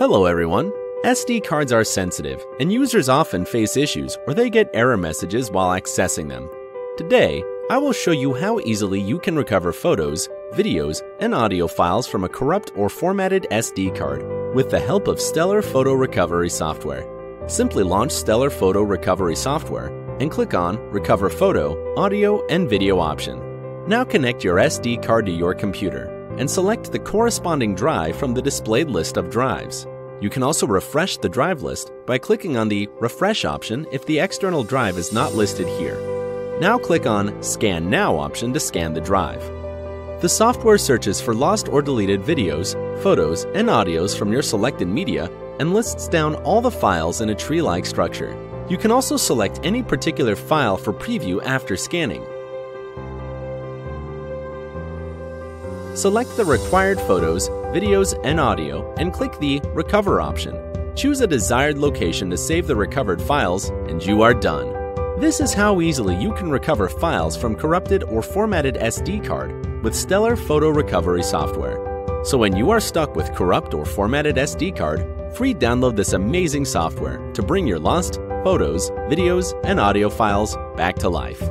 Hello everyone! SD cards are sensitive, and users often face issues or they get error messages while accessing them. Today, I will show you how easily you can recover photos, videos, and audio files from a corrupt or formatted SD card with the help of Stellar Photo Recovery software. Simply launch Stellar Photo Recovery software and click on Recover Photo, Audio, and Video option. Now connect your SD card to your computer and select the corresponding drive from the displayed list of drives. You can also refresh the drive list by clicking on the Refresh option if the external drive is not listed here. Now click on Scan Now option to scan the drive. The software searches for lost or deleted videos, photos, and audios from your selected media and lists down all the files in a tree-like structure. You can also select any particular file for preview after scanning. Select the required photos, videos, and audio, and click the Recover option. Choose a desired location to save the recovered files, and you are done. This is how easily you can recover files from corrupted or formatted SD card with Stellar Photo Recovery software. So when you are stuck with corrupt or formatted SD card, free download this amazing software to bring your lost photos, videos, and audio files back to life.